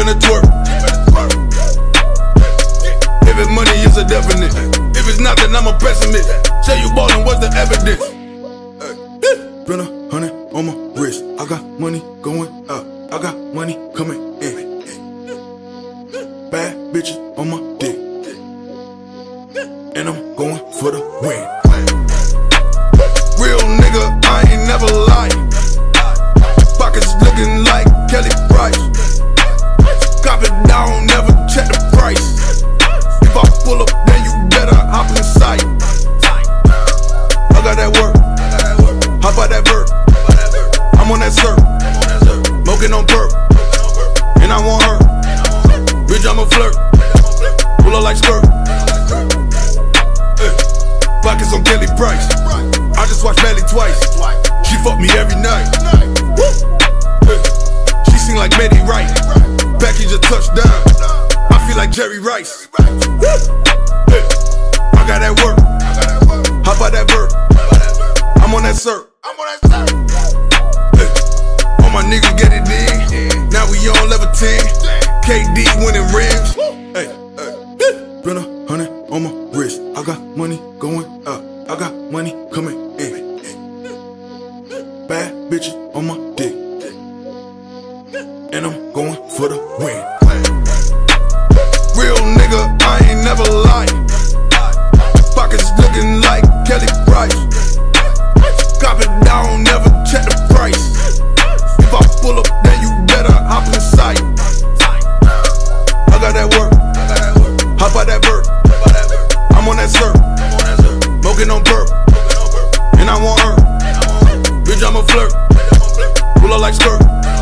finna twerk. If it's money, it's a definite. If it's not, then I'm a pessimist. Say you ballin', what's the evidence? Spend 100 on my wrist. I got money going up, I got money coming in. Bad bitches on my dick, and I'm going for the win. Real nigga, I ain't never lying. Pockets looking like Kelly Price. Cop it down, never check the price. If I pull up, then you better hop in sight. I got that work. Hop out that vert. I'm on that surf. Smoking on perp. And I want her. Bitch, I'm a flirt. Pull up like skirt. Pockets on Kelly Price. I just watched Kelly twice. She fuck me every night. She sing like Betty Wright. Package a touchdown. I feel like Jerry Rice. I got that work. Hop out that vert. I'm on that surf. All my niggas get it in. Now we on level 10. KD winning rims. Spend 100 on my wrist. I got money going up, I got money coming in. Bad bitches on my dick, and I'm going for the win. Real nigga, I ain't never lying. Pockets looking like Kelly Price. Cop it down, never check the price. If I pull up, then you better hop in sight. I got that work. Hop out that vert. I'm on that surf. Smoking on perp. And I want her. Bitch, I'm a flirt. Pull up like skirt.